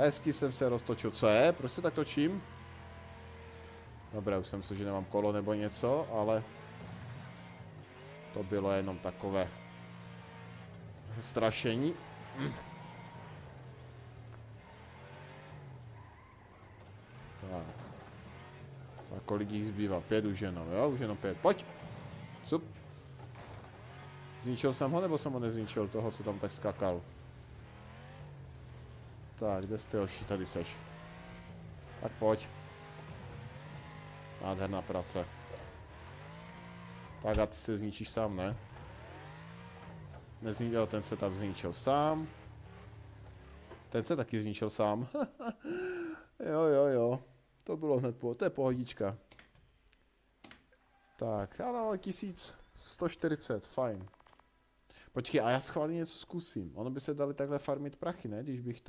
Hezky jsem se roztočil. Co je? Proč se tak točím? Dobré, už jsem si, že nemám kolo nebo něco, ale to bylo jenom takové strašení. Tak. A kolik jich zbývá? 5 už jenom, jo? Už jenom 5. Pojď! Sup! Zničil jsem ho, nebo jsem ho nezničil, toho, co tam tak skakal? Tak, kde jste hoši? Tady seš. Tak pojď. Nádherná práce. Tak a ty se zničíš sám, ne? Nezničil, ten se tam zničil sám. Ten se taky zničil sám. Jo, jo, jo. To bylo hned po, to je pohodička. Tak, ano, 1140, fajn. Počkej, a já schválně něco zkusím. Ono by se dali takhle farmit prachy, ne? Když bych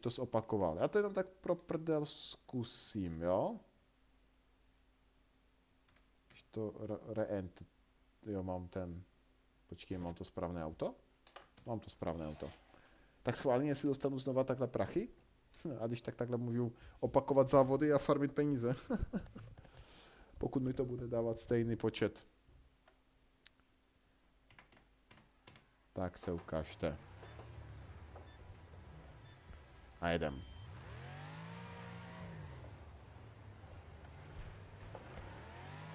to zopakoval. Já to jenom tak pro prdel zkusím, jo? Když to re-end. Jo, mám ten... Počkej, mám to správné auto? Mám to správné auto. Tak schválně si dostanu znova takhle prachy. A když tak takhle můžu opakovat závody a farmit peníze. Pokud mi to bude dávat stejný počet. Tak se ukážte. A jedem.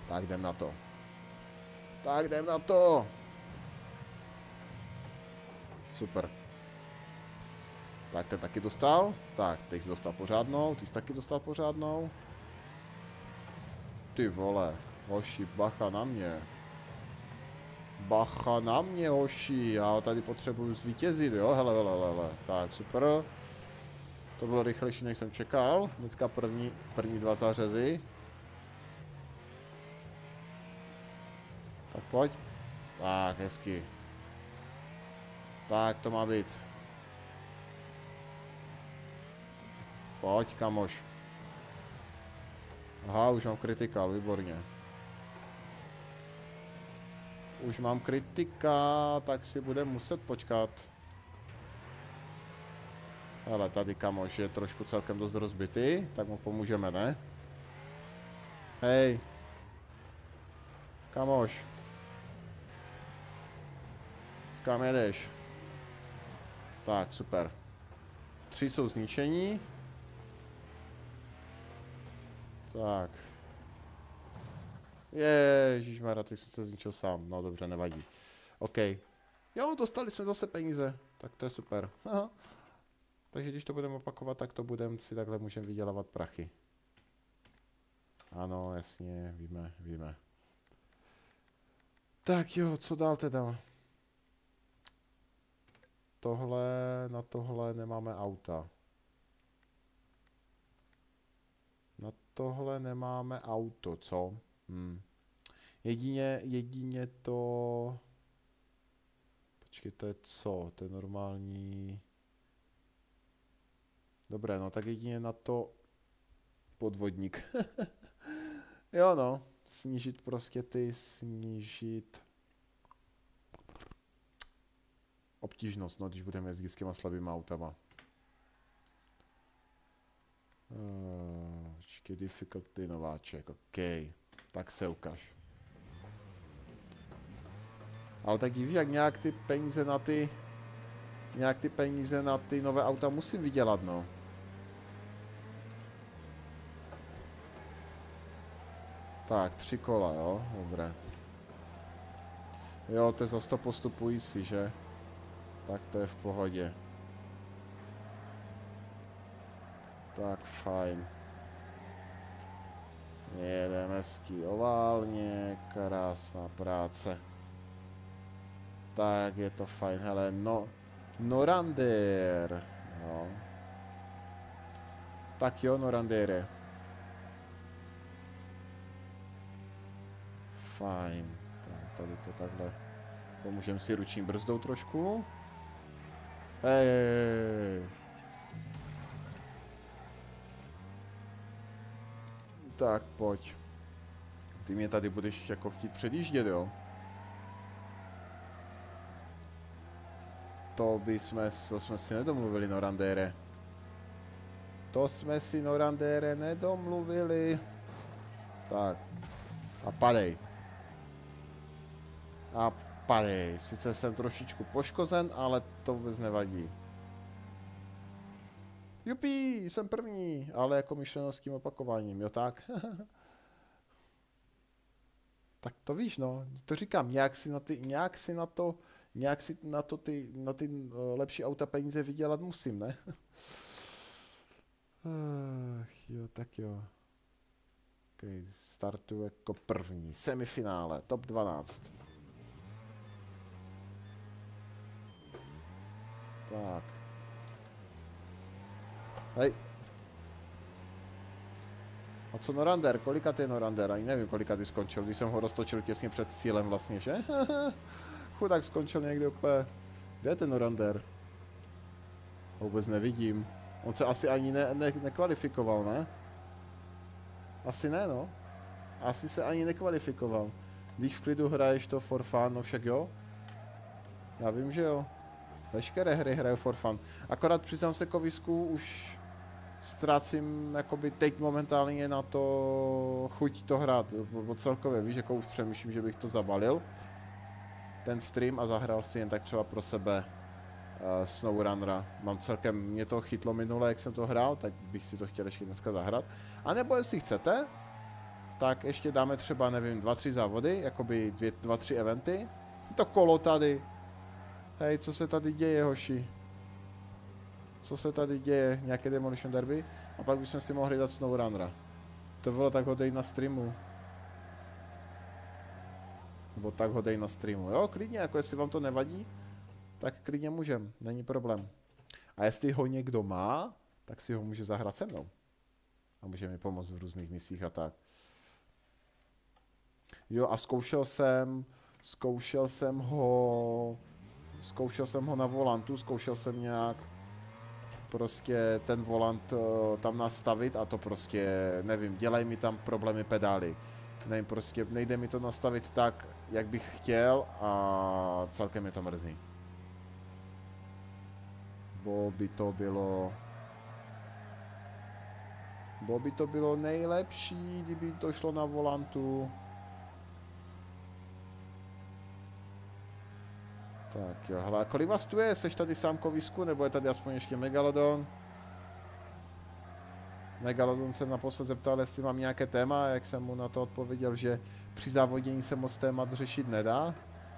Tak jdem na to. Tak jdem na to. Super. Tak ten taky dostal. Tak, teď jsi dostal pořádnou. Ty jsi taky dostal pořádnou. Ty vole. Hoši, bacha na mě. Bacha na mě, hoši. Já tady potřebuju zvítězit, jo? Hele, hele, hele. Tak, super. To bylo rychlejší, než jsem čekal. Hnedka první dva zařezy. Tak pojď. Tak, hezky. Tak, to má být. Pojď, kamoš. Aha, už mám kritikál, výborně. Už mám kritika, tak si budem muset počkat. Hele, tady kamoš je trošku celkem dost rozbitý, tak mu pomůžeme, ne? Hej. Kamoš. Kam jedeš? Tak, super. 3 jsou zničení. Tak. Ježišmarja, teď jsem se zničil sám. No dobře, nevadí. OK. Jo, dostali jsme zase peníze. Tak to je super. Aha. Takže když to budeme opakovat, tak to budeme si takhle můžeme vydělávat prachy. Ano, jasně, víme, víme. Tak jo, co dál teda? Tohle, na tohle nemáme auta. Na tohle nemáme auto, co? Hmm. Jedině to... Počkej, to je co? To je normální... Dobré, no tak jedině na to podvodník. Jo no, snížit prostě ty, snížit... Obtížnost, no, když budeme jezdit s těma slabýma autama. Počkej, difficulty nováček, OK. Tak se ukáž. Ale tak diví, jak nějak ty peníze na ty... Nějak ty peníze na ty nové auta musím vydělat, no. Tak, 3 kola, jo, dobré. Jo, to je za 100 postupující, že? Tak to je v pohodě. Tak fajn. Jedeme hezky oválně, krásná práce. Tak je to fajn, hele, no. Norander. No. Tak jo, Norandere. Fajn. Tak, tady to takhle. Pomůžeme si ruční brzdou trošku. Hej. Tak pojď. Ty mě tady budeš jako chtít předjíždět, jo? To jsme si nedomluvili, Norandére. To jsme si, Norandére, nedomluvili. Tak. A padej. A padej. Sice jsem trošičku poškozen, ale to vůbec nevadí. Jupí, jsem první, ale jako myšleno s tím opakováním, jo tak? Tak to víš, no, to říkám, nějak si na ty lepší auta peníze vydělat musím, ne? Ach jo, tak jo. Okay, startuju jako první, semifinále, top 12. Tak. Hej. A co Norander? Kolikat je Norander? Ani nevím, kolikat je skončil, když jsem ho roztočil těsně před cílem vlastně, že? Chudák skončil někde úplně... Kde je ten Norander? Vůbec nevidím. On se asi ani nekvalifikoval, ne? Asi ne, no. Asi se ani nekvalifikoval. Když v klidu hraješ to for fun, no však jo? Já vím, že jo. Veškeré hry hraju for fun. Akorát přiznám se Kovisku, už ztrácím jakoby teď momentálně na to chuť to hrát. Bo celkově, víš, jako už přemýšlím, že bych to zabalil. Ten stream a zahrál si jen tak třeba pro sebe Snowrunnera. Mám celkem, mě to chytlo minule, jak jsem to hrál, tak bych si to chtěl ještě dneska zahrát. A nebo jestli chcete, tak ještě dáme třeba, nevím, 2-3 závody, jakoby 2-3 eventy. To kolo tady. Hej, co se tady děje, hoši? Co se tady děje? Nějaké demolition derby? A pak bychom si mohli dát Snowrunnera. To bylo, tak ho dej na streamu. Nebo tak ho dej na streamu. Jo, klidně, jako jestli vám to nevadí, tak klidně můžem, není problém. A jestli ho někdo má, tak si ho může zahrát se mnou. A může mi pomoct v různých misích a tak. Jo, a zkoušel jsem ho na volantu, zkoušel jsem nějak prostě ten volant tam nastavit a to prostě, nevím, dělají mi tam problémy pedály. Nevím, prostě nejde mi to nastavit tak, jak bych chtěl a celkem mě to mrzí. Bo by to bylo nejlepší, kdyby to šlo na volantu. Tak jo, hele, kolik vás tu je? Seš tady sám, Kovisku, nebo je tady aspoň ještě Megalodon? Megalodon se naposled zeptal, jestli mám nějaké téma, jak jsem mu na to odpověděl, že při závodění se moc témat řešit nedá,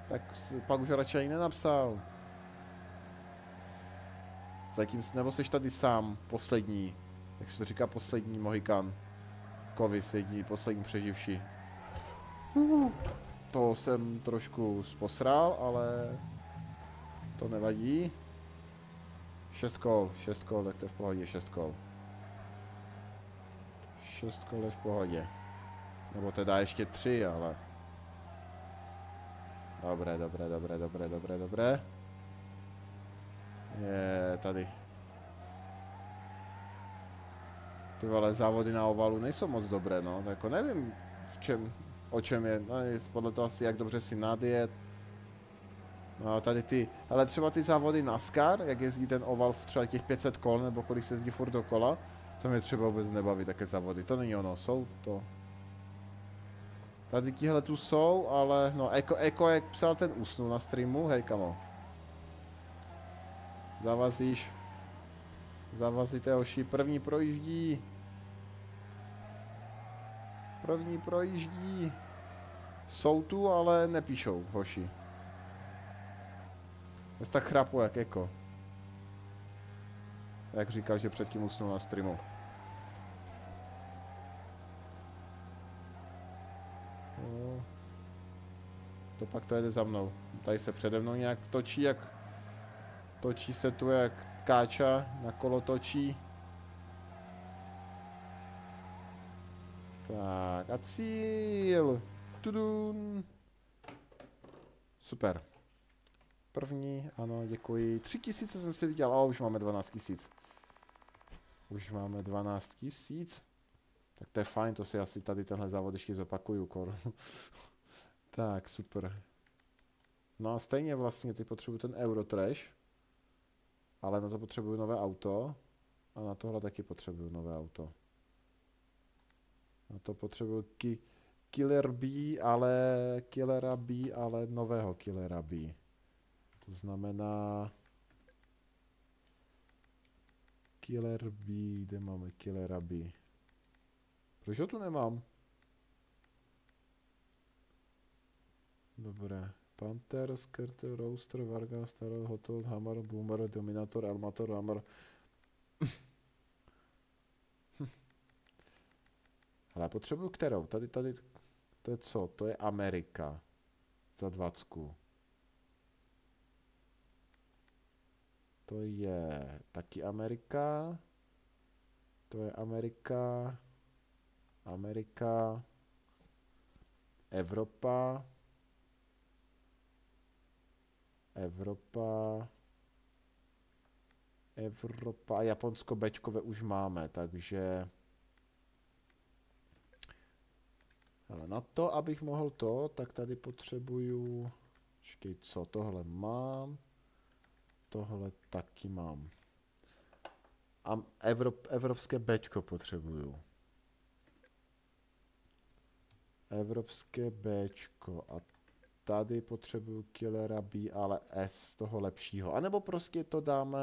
tak pak už radši ani nenapsal. Zatím, nebo seš tady sám, poslední, jak se to říká, poslední Mohikan. Kovis, jediný, poslední přeživší. To jsem trošku posral, ale... To nevadí. 6 kol, tak to je v pohodě, 6 kol. 6 kol je v pohodě. Nebo teda ještě 3, ale... Dobré. Je tady. Ty vole, závody na ovalu nejsou moc dobré, no, tak jako nevím v čem, o čem je, no, podle toho asi jak dobře si nadjet. No tady ty, ale třeba ty závody NASCAR, jak jezdí ten oval v třeba těch 500 kol, nebo kolik se jezdí furt dokola, to mě třeba vůbec nebaví, také závody, to není ono, jsou to. Tady tihle tu jsou, ale no, Eko jak psal ten usnul na streamu, hej kamo. Zavazíte hoši, první projíždí. Jsou tu, ale nepíšou, hoši. Jest tak chrapu, jak Eko. Jak říkal, že předtím usnul na streamu. No. To pak to jede za mnou. Tady se přede mnou nějak točí, jak... Točí se tu jak káča, na kolo točí. Tak a cíl. Tudun. Super. První, ano, děkuji. 3000 jsem si viděl, a už máme 12 000. Už máme 12 000. Tak to je fajn, to si asi tady tenhle závod ještě zopakuju, kor. Tak, super. No a stejně vlastně, teď potřebuji ten Eurotrash. Ale na to potřebuju nové auto. A na tohle taky potřebuju nové auto. Na to potřebuju killera B, ale nového killera B. To znamená... Killer B, kde máme killera B? Proč ho tu nemám? Dobré. Panther, Skirtle, Roaster, Varga, Starot, Hotel, Hammer, Boomer, Dominator, Armator, Hammer. Ale potřebuju kterou? Tady, to je co? To je Amerika. Za 20. To je taky Amerika. To je Amerika. Amerika. Evropa. Evropa. Evropa. Japonsko Bčkové už máme, takže... Ale na to, abych mohl to, tak tady potřebuju... Počkej, co? Tohle mám. Tohle taky mám. A evropské Bčko potřebuju. Evropské Bčko. A tady potřebuju killera B, ale S toho lepšího. A nebo prostě to dáme...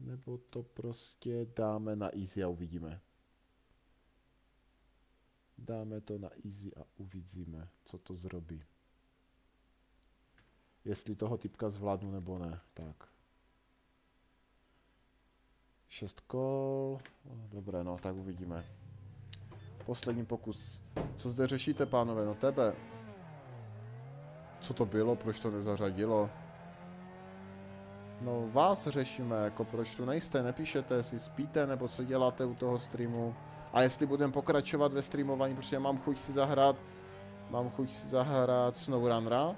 Nebo to prostě dáme na easy a uvidíme. Dáme to na easy a uvidíme, co to zrobí. Jestli toho typka zvládnu nebo ne. Tak. 6 kol. Dobré, no, tak uvidíme. Poslední pokus. Co zde řešíte, pánové? No tebe. Co to bylo? Proč to nezařadilo? No vás řešíme, jako proč tu nejste, nepíšete, jestli spíte, nebo co děláte u toho streamu. A jestli budeme pokračovat ve streamování, protože mám chuť si zahrát, Snowrunnera,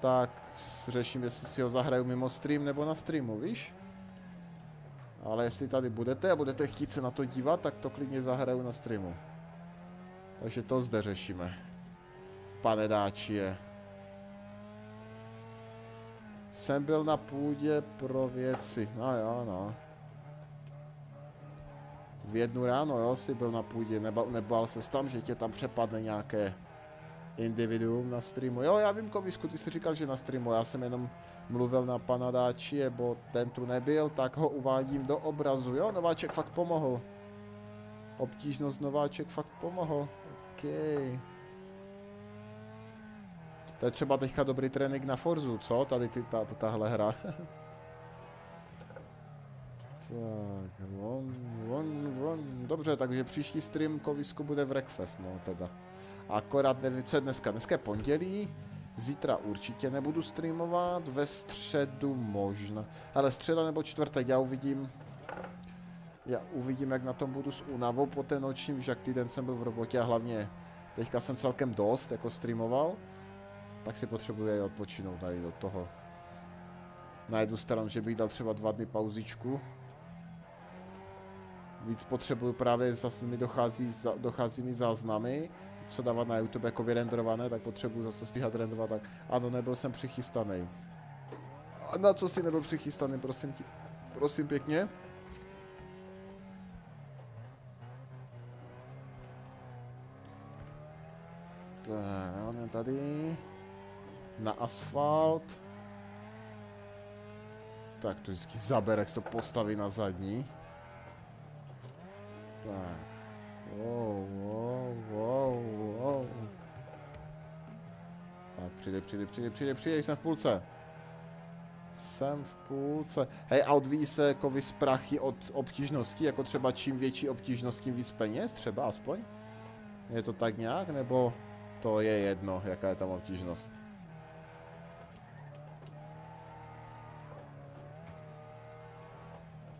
tak řeším, jestli si ho zahraju mimo stream nebo na streamu, víš? Ale jestli tady budete a budete chtít se na to dívat, tak to klidně zahraju na streamu. Takže to zde řešíme. Pane dáčie. Jsem byl na půdě pro věci. No jo, no. V 1 ráno, jo, jsi byl na půdě, nebál ses tam, že tě tam přepadne nějaké individuum na streamu. Jo, já vím, Komisku, ty jsi říkal, že na streamu, já jsem jenom mluvil na pana Dáčie, bo ten tu nebyl, tak ho uvádím do obrazu. Jo, nováček fakt pomohl. Obtížnost nováček fakt pomohl. Okej. To je třeba teďka dobrý trénink na Forzu, co? Tady tahle hra. Tak, von. Dobře, takže příští stream Kovisku bude Wreckfest, no teda. Akorát nevím, co je dneska. Dneska je pondělí, zítra určitě nebudu streamovat, ve středu možná. Ale středa nebo čtvrtek, já uvidím, jak na tom budu s únavou po té noční, už jak týden jsem byl v robotě a hlavně teďka jsem celkem dost jako streamoval, tak si potřebuji i odpočinout tady od toho. Na jednu stranu, že bych dal třeba 2 dny pauzičku. Víc potřebuju právě, zase mi dochází mi záznamy, co dávat na YouTube jako vyrendrované, tak potřebuju zase stíhat rendovat, tak ano, nebyl jsem přichystaný. A na co si nebyl přichystaný, prosím ti, prosím pěkně? Tak, on je tady. Na asfalt. Tak to vždycky zabere, jak se to postaví na zadní. Tak. Wow. Tak přijde, jsem v půlce. Hej, a odvíjí se jako vys prachy od obtížnosti, jako třeba čím větší obtížnost, tím víc peněz, třeba aspoň? Je to tak nějak, nebo to je jedno, jaká je tam obtížnost?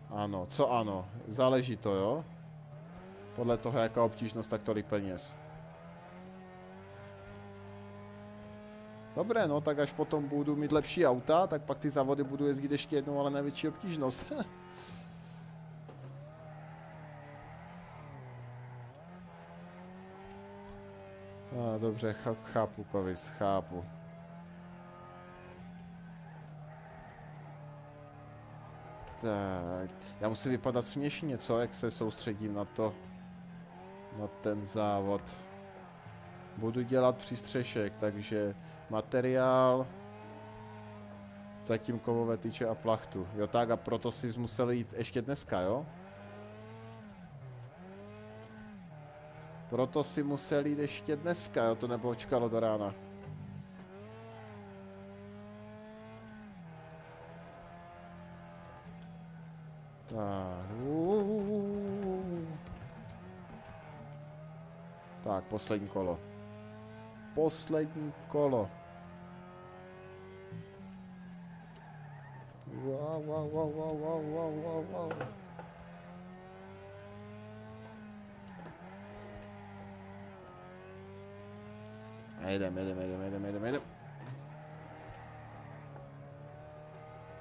Ano, co ano? Záleží to, jo? Podle toho, jaká obtížnost, tak tolik peněz. Dobré, no, tak až potom budu mít lepší auta, tak pak ty závody budu jezdit ještě jednou, ale na větší obtížnost. Dobře, chápu, Kovis, chápu. Tak, já musím vypadat směšně, co? Jak se soustředím na to, na ten závod. Budu dělat přístřešek, takže materiál, zatím kovové tyče a plachtu. Jo tak, a proto jsi musel jít ještě dneska, jo? Proto si musel jít ještě dneska, jo? To nepočkalo do rána. Tak, poslední kolo. Poslední kolo. Wow. Jedem.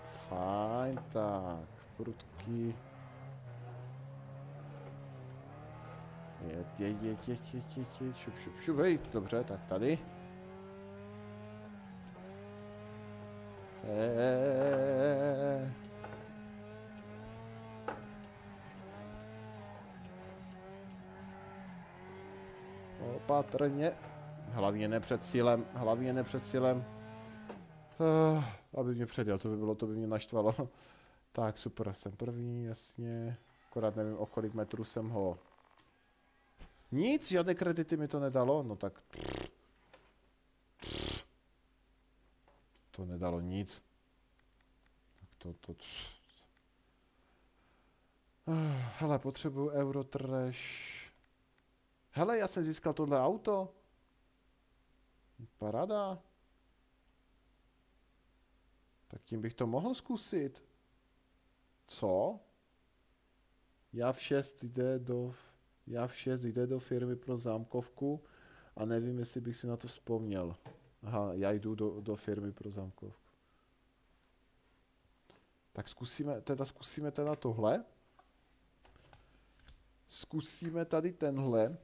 Fajn, tak, prudky. Šup, hej, dobře, tak tady. Opatrně. Hlavně ne před cílem, hlavně ne před cílem. Aby mě předjel, to by mě naštvalo. Tak, super, jsem první, jasně. Akorát nevím, o kolik metrů jsem ho... Nic, žádné kredity mi to nedalo, no tak... To nedalo nic. Tak to... Hele, potřebuju Eurotrash. Hele, já jsem získal tohle auto. Paráda. Tak tím bych to mohl zkusit. Co? Já v 6 jde do firmy pro zámkovku a nevím, jestli bych si na to vzpomněl. Aha, já jdu do firmy pro zámkovku. Tak zkusíme teda tohle. Zkusíme tady tenhle.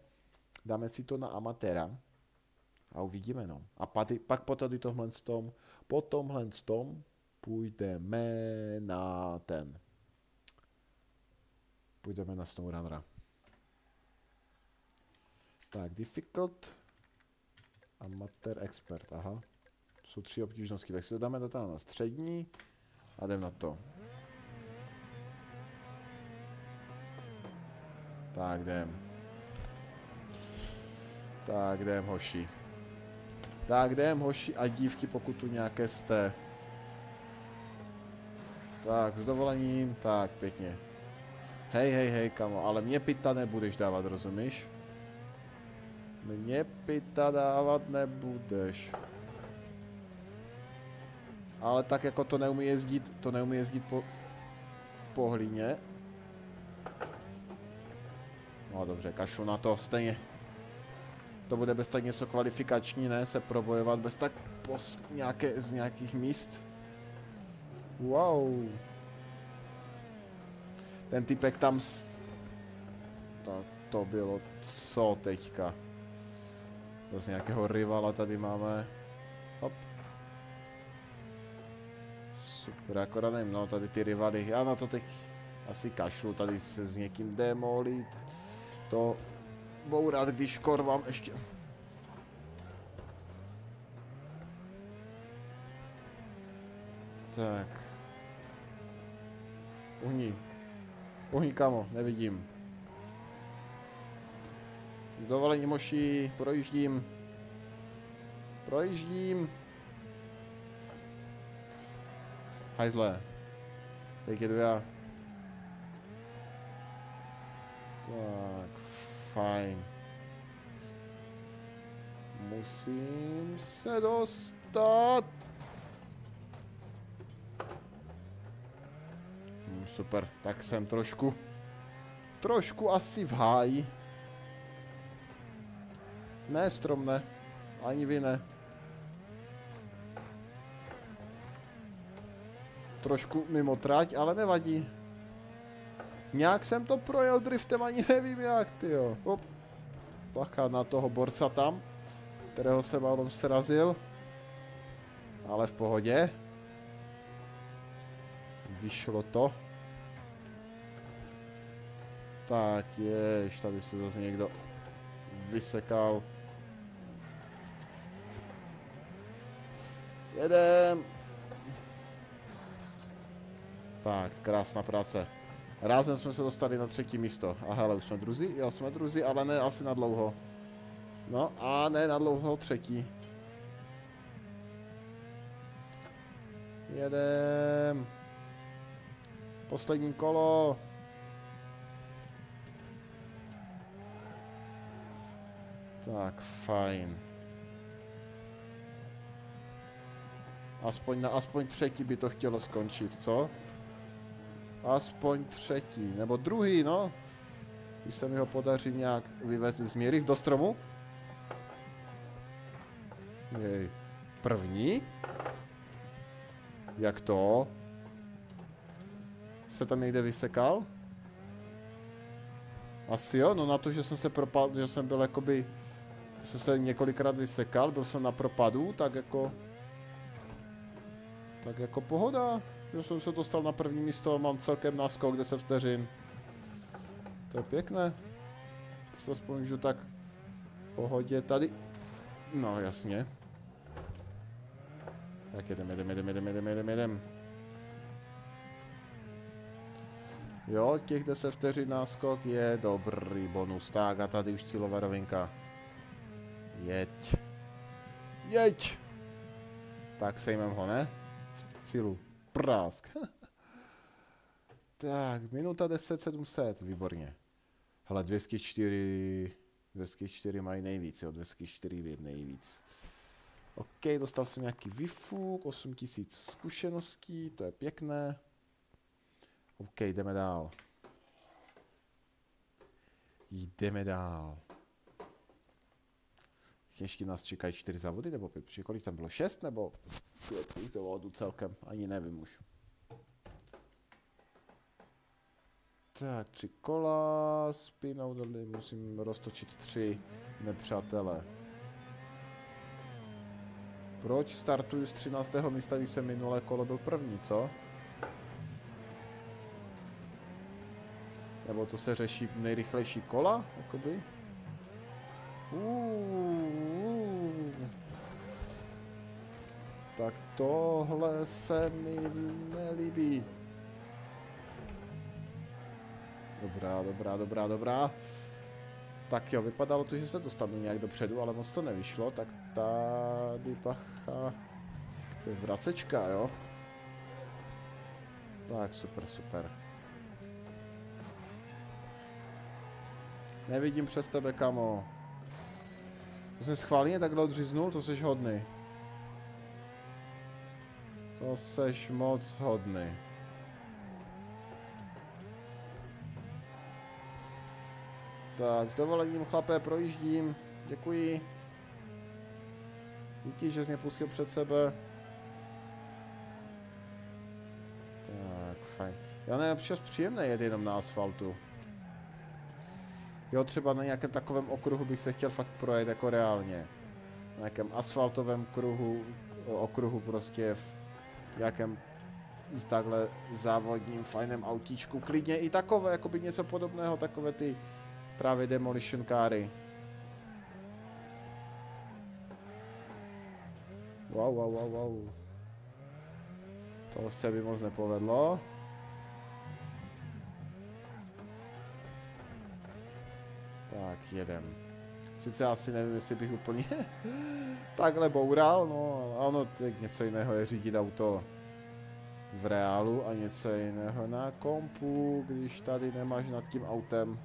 Dáme si to na amatéra. A uvidíme, no. A pak po tady tohle stom, po tomhle stom půjdeme na ten. Půjdeme na Snowrunnera. Tak, difficult, amateur, expert, aha. To jsou 3 obtížnosti, tak si to dáme na střední a jdem na to. Tak jdem hoši a dívky, pokud tu nějaké jste. Tak, s dovolením, tak pěkně. Hej, kamo, ale mě pita nebudeš dávat, rozumíš? Mně pita dávat nebudeš. Ale tak jako to neumí jezdit po hlíně. No dobře, kašlu na to, stejně. To bude bez tak něco kvalifikační, ne? Se probojovat bez tak z nějakých míst. Wow. Ten typek tam... Tak to bylo co teďka? Z nějakého rivala tady máme. Hop. Super, akorát nevím, no tady ty rivaly, já na to teď asi kašlu, tady se s někým demolí. To bourat, když korvám ještě. Tak. Uhni, kamo, nevidím. S dovolením, moši, projíždím. Hajzle. Teď je dvě. Tak, fajn. Musím se dostat. Super, tak jsem trošku asi v háji. Ne, strom ne. Ani vy ne. Trošku mimo trať, ale nevadí. Nějak jsem to projel driftem, ani nevím jak, tyjo. Hop. Bacha na toho borca tam, kterého se málem srazil. Ale v pohodě. Vyšlo to. Tak, jež, tady se zase někdo vysekal. Jedem. Tak, krásná práce. Rázem jsme se dostali na třetí místo. A hele, už jsme druzí? Jo, jsme druzí, ale ne asi na dlouho. No a ne na dlouho třetí. Jedem. Poslední kolo. Tak, fajn. Aspoň na třetí by to chtělo skončit, co? Aspoň třetí, nebo druhý, no. Když se mi ho podaří nějak vyvést z míry do stromu. Jej. První? Jak to? Se tam někde vysekal? Asi jo, no na to, že jsem se propadl, že jsem byl jakoby... Jsem se několikrát vysekal, byl jsem na propadu, tak jako... Tak jako pohoda. Já jsem se dostal na první místo a mám celkem náskok 10 vteřin. To je pěkné. To se aspoň žiju tak pohodě tady. No jasně. Tak jedem. Jo, těch 10 vteřin náskok je dobrý bonus. Tak a tady už cílová rovinka. Jeď. Jeď! Tak sejmem ho, ne? V cílu. Prásk. Tak, minuta 10, 700, výborně. Hele, 204 mají nejvíc, jo, 204 je nejvíc. OK, dostal jsem nějaký výfuk, 8000 zkušeností, to je pěkné. OK, jdeme dál. Jdeme dál. Ještě nás čekají 4 závody, nebo 5, kolik tam bylo, 6, nebo 5 závodů celkem, ani nevím už. Tak, 3 kola, spinou, musím roztočit 3 nepřátelé. Proč startuju z 13. místa, když jsem minulé kolo byl první, co? Nebo to se řeší nejrychlejší kola, jakoby? Tak tohle se mi nelíbí. Dobrá. Tak jo, vypadalo to, že se dostanu nějak dopředu, ale moc to nevyšlo, tak tady pacha... Vracečka, jo? Tak, super. Nevidím přes tebe, kamo. To jsi schválně takhle odříznul, to jsi hodný. To seš moc hodný. Tak, s dovolením, chlapé, projíždím. Děkuji. Díky, že jsi mě pustil před sebe. Tak, fajn. Já ne, občas příjemné jet jenom na asfaltu. Jo, třeba na nějakém takovém okruhu bych se chtěl fakt projet jako reálně. Na nějakém asfaltovém okruhu prostě v nějakém s takhle závodním fajném autíčku. Klidně i takové, jakoby něco podobného, takové ty právě demolition káry. Wow. To se mi moc nepovedlo. Tak, jedem. Sice asi nevím, jestli bych úplně takhle boural, no, ano, něco jiného je řídit auto v reálu a něco jiného na kompu, když tady nemáš nad tím autem,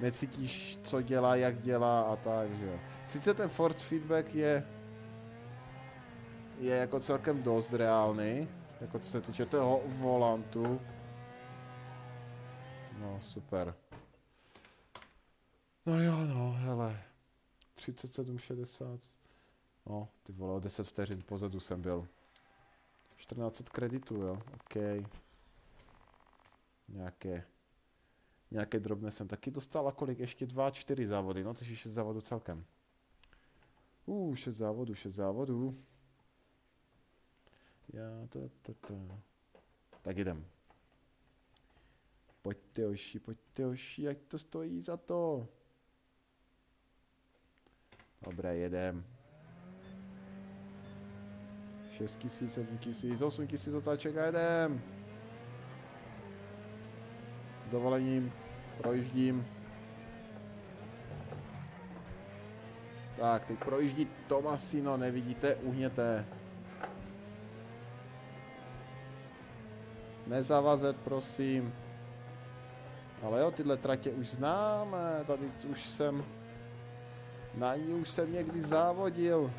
necítíš, co dělá, jak dělá a tak, že jo. Sice ten force feedback je jako celkem dost reálný, jako co se týče toho volantu. No, super. No jo, no, hele, 37,60, no, ty vole, o 10 vteřin pozadu jsem byl, 1400 kreditů, jo, ok, nějaké drobné jsem taky dostal, a kolik, ještě 4 závody, no, to je 6 závodů celkem, 6 závodů, já, tak jdem. Pojďte hoši, ať to stojí za to. Dobré, jedem. 6000, 7000, 8000 otáček a jedem. S dovolením projíždím. Tak, teď projíždí Tomasino, nevidíte, uhněte. Nezavazet, prosím. Ale jo, tyhle tratě už známe, tady už jsem... Na ní už jsem někdy závodil.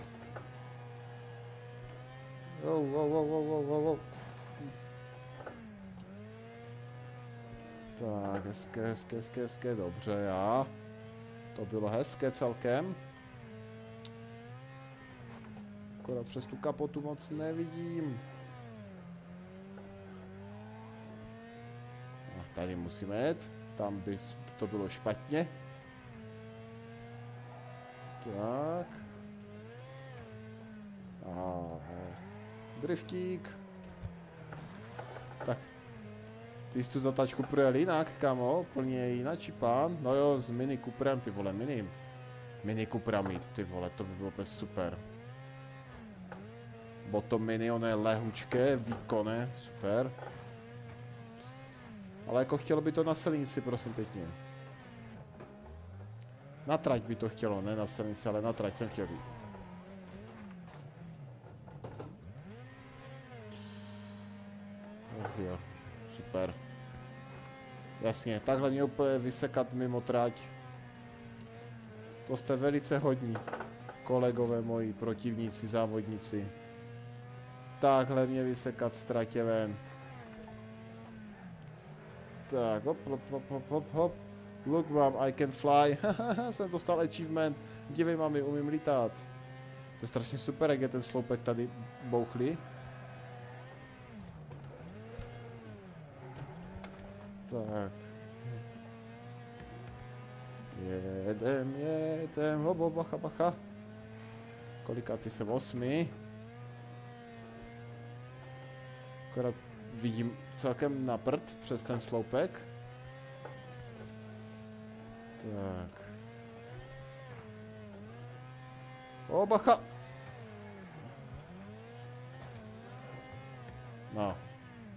Tak, hezké, hezké, hezké, hezké, dobře, já. To bylo hezké celkem. Akorát přes tu kapotu moc nevidím. A tady musíme jet, tam by to bylo špatně. Tak. Driftík. Tak. Ty jsi tu zatáčku projel jinak, kamo. Plně jináčí pán. No jo, s Mini Cooperem, ty vole, Mini Coopera mít, ty vole, to by bylo úplně super. Bo to Mini, ono je lehučké, výkonné, super. Ale jako chtělo by to na silnici, prosím pěkně. Na trať by to chtělo, ne na silnici, ale na trať jsem chtěl říct. Ach jo, super. Jasně, takhle mě úplně vysekat mimo trať. To jste velice hodní, kolegové moji, protivníci, závodníci. Takhle mě vysekat z tratě ven. Tak, hop, hop, hop, hop, hop, hop. Look, mom, I can fly. Haha, jsem dostal achievement. Dívej, mami, umím lítat. To je strašně super, jak je ten sloupek tady bouchlý. Tak. Jedem, hop, hop, bacha, bacha. Kolikátý jsem? 8. Akorát vidím celkem na prd přes ten sloupek. Tak. O, bacha! No,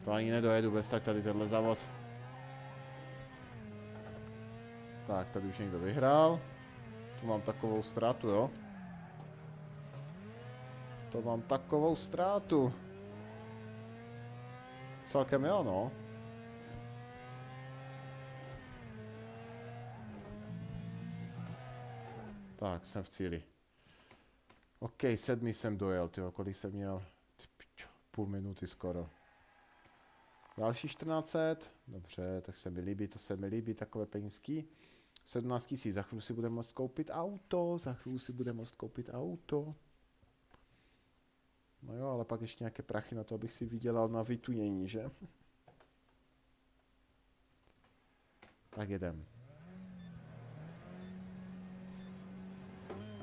to ani nedojedu bez tak tady tenhle závod. Tak, tady už někdo vyhrál. Tu mám takovou ztrátu, jo? To mám takovou ztrátu. Celkem jo, no. Tak, jsem v cíli. OK, 7. jsem dojel, tyjo, kolik jsem měl? Půl minuty skoro. Další 1400, dobře, tak se mi líbí, to se mi líbí, takové penízky. 17 000, za chvíli si budeme moct koupit auto, No jo, ale pak ještě nějaké prachy na to, abych si vydělal na vytunění, že? Tak jedem.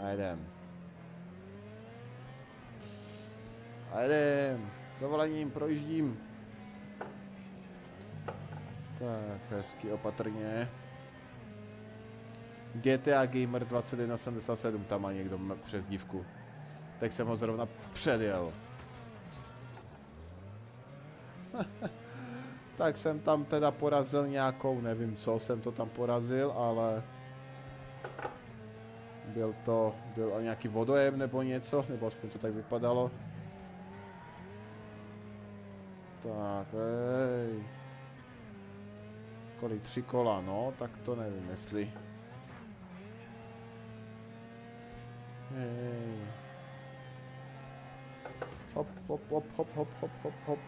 A jedem. A jedem. Zavolením projíždím. Tak, hezky, opatrně. GTA Gamer 2177, tam má někdo přes dívku. Tak jsem ho zrovna předjel. Tak jsem tam teda porazil nějakou, nevím co jsem to tam porazil, ale... Byl nějaký vodojem nebo něco, nebo aspoň to tak vypadalo. Tak, hej. Kolik 3 kola, no, tak to nevím, jestli. Hej. Hop, hop, hop, hop, hop, hop, hop, hop.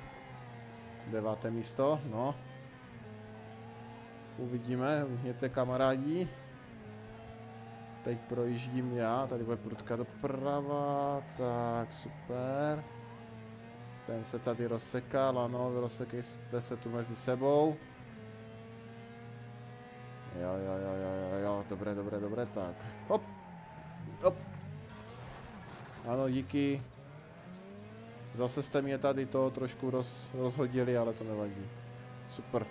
9. místo, no. Uvidíme, uvidíte, kamarádi. Teď projíždím já, tady bude prudká doprava, tak super. Ten se tady rozsekal, ano, vy rozsekejte se tu mezi sebou. Jo, dobré, tak. Hop, hop. Ano, díky. Zase jste mě tady to trošku rozhodili, ale to nevadí. Super.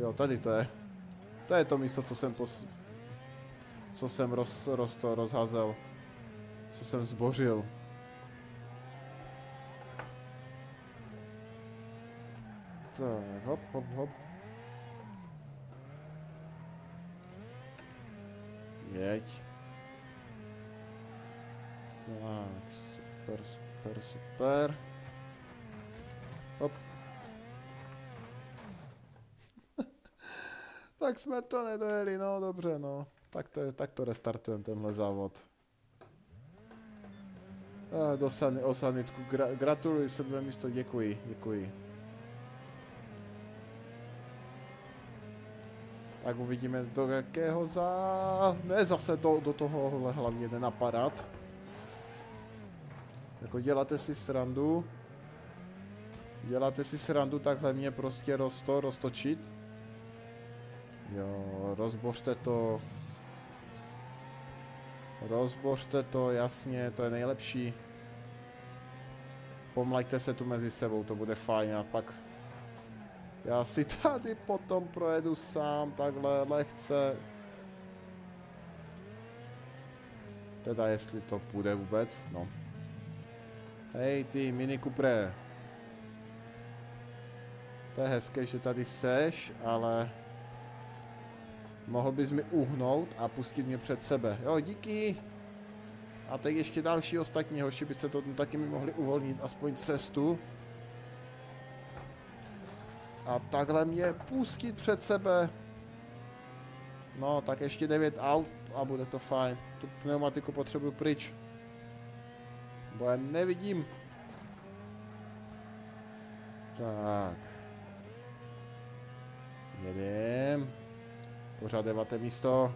Jo, tady to je. To je to místo, co jsem rozházel. Co jsem zbořil. Tak, hop, hop, hop. Jeď. Tak, super, super, super. Hop. Tak jsme to nedojeli, no dobře, no. Tak to restartujeme tenhle závod. O sanitku, gratuluji, sebe místo, děkuji, děkuji. Tak uvidíme do jakého ne zase to, do toho hlavně nenapadat. Jako děláte si srandu. Děláte si srandu, takhle mě prostě roztočit. Jo, rozbořte to. Rozbořte to, jasně, to je nejlepší. Pomlaďte se tu mezi sebou, to bude fajn a pak... Já si tady potom projedu sám, takhle lehce. Teda jestli to půjde vůbec, no. Hej ty, Mini Cooper. To je hezké, že tady seš, ale... Mohl bys mi uhnout a pustit mě před sebe. Jo, díky. A teď ještě další ostatní hoši, byste to taky mi mohli uvolnit, aspoň cestu. A takhle mě pustit před sebe. No, tak ještě 9 aut a bude to fajn. Tu pneumatiku potřebuju pryč. Bo já nevidím. Tak. Jedem. Pořád 9. místo.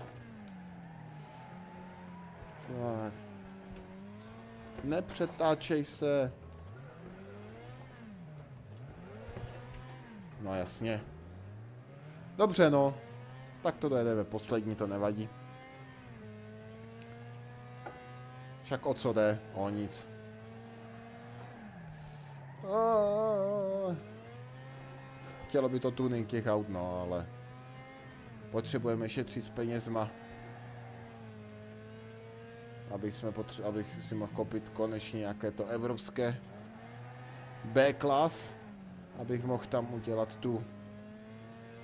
Tak. Nepřetáčej se. No jasně. Dobře no. Tak to dojedeme poslední, to nevadí. Však o co jde? O nic. Chtělo by to tuning těch aut, no ale... Potřebujeme šetřit s penězma. Abych si mohl koupit konečně nějaké to evropské B-class. Abych mohl tam udělat tu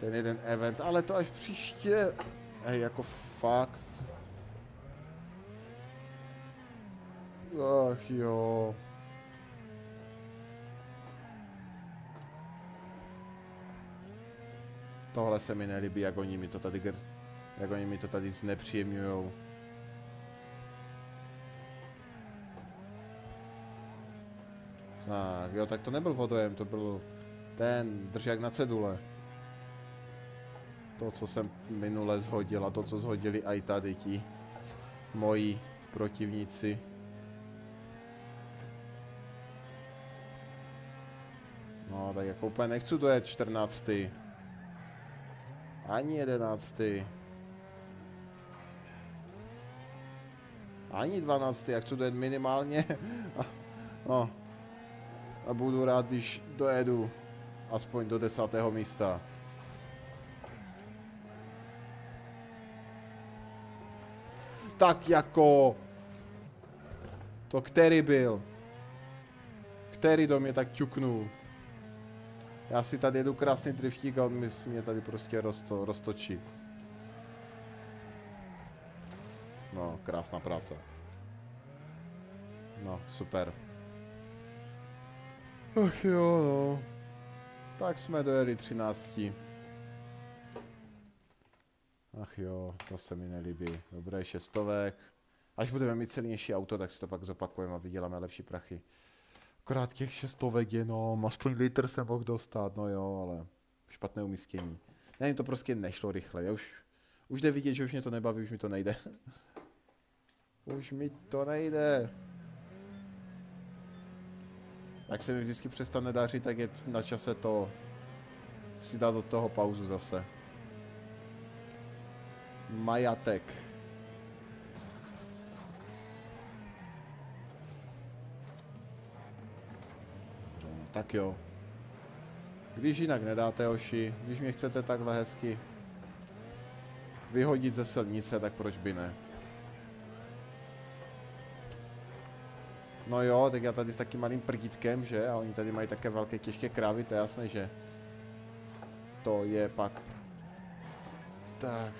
ten jeden event, ale to až příště. Hej, jako fakt. Ach jo. Tohle se mi nelíbí, jak oni mi to tady znepříjemňujou. Tak jo, tak to nebyl vodojem, to byl ten držák na cedule. To, co jsem minule zhodil a to, co zhodili i tady ti moji protivníci. No, tak jako úplně nechci to je 14. Ani 11. Ani 12. Jak chci dojet minimálně. No. A budu rád, když dojedu aspoň do 10. místa. Tak jako... To který byl? Který do mě tak ťuknul? Já si tady jedu krásný driftík a on mě tady prostě roztočí. No, krásná práce. No, super. Ach jo, no. Tak jsme dojeli 13. Ach jo, to se mi nelíbí. Dobré, 600. Až budeme mít silnější auto, tak si to pak zopakujeme a vyděláme lepší prachy. Akorát těch 600 jenom, aspoň litr jsem mohl dostat, no jo, ale špatné umístění. Nevím, to prostě nešlo rychle, já už jde vidět, že už mě to nebaví, už mi to nejde. Už mi to nejde. Jak se mi vždycky přestane dařit, tak je na čase to si dát do toho pauzu zase. Majatek. Tak jo. Když jinak nedáte, hoši, když mě chcete takhle hezky vyhodit ze silnice, tak proč by ne? No jo, tak já tady s takým malým prgítkem, že? A oni tady mají také velké těžké krávy, to je jasné, že to je pak. Tak.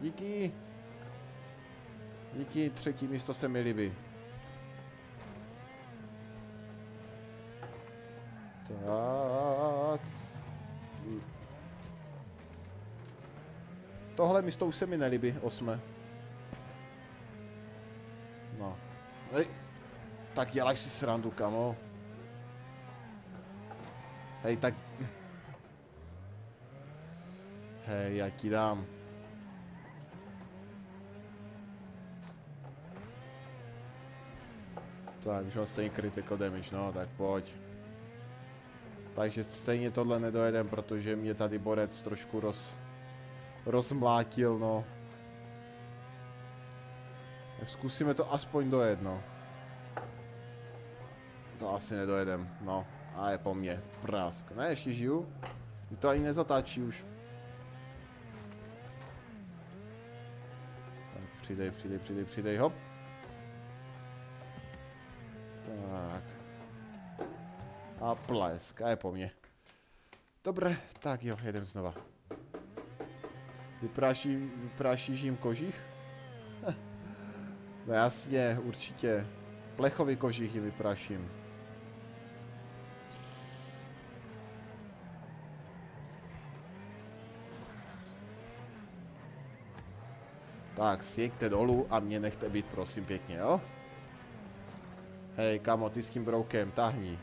Díky. Díky, třetí místo se mi líbí. Tak. Tohle místo už se mi nelíbí, 8. No. Hej. Tak děláš si srandu, kamo. Hej, tak... Hej, já ti dám. Tak, už mám stejný critical damage, no, tak pojď. Takže stejně tohle nedojedem, protože mě tady borec trošku rozmlátil, no. Tak zkusíme to aspoň dojet, no. To asi nedojedem, no. A je po mně, prásk. Ne, ještě žiju. To ani nezatáčí už. Tak, přidej, hop. Tak. A plesk, a je po mně. Dobré, tak jo, jedem znova. Vyprášíš jim kožich? No jasně, určitě. Plechový kožich jim vypráším. Tak, sjekte dolů a mě nechte být, prosím, pěkně, jo? Hej, kamo, ty s tím broukem, tahni.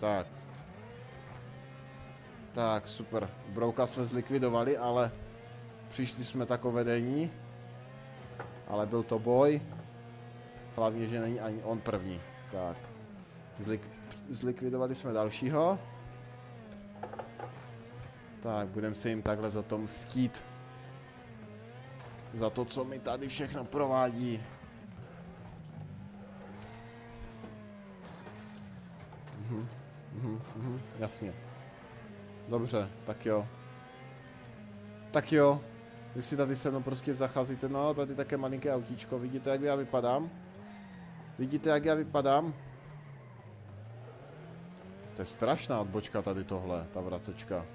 Tak. Tak, super. Brouka jsme zlikvidovali, ale přišli jsme tak o vedení. Ale byl to boj. Hlavně, že není ani on první. Tak. Zlikvidovali jsme dalšího. Tak, budeme se jim takhle za to mstít. Za to, co mi tady všechno provádí. Jasně. Dobře, tak jo. Tak jo. Vy si tady se mnou prostě zacházíte. No, tady také malinké autíčko. Vidíte, jak já vypadám? Vidíte, jak já vypadám? To je strašná odbočka tady tohle, ta vracečka.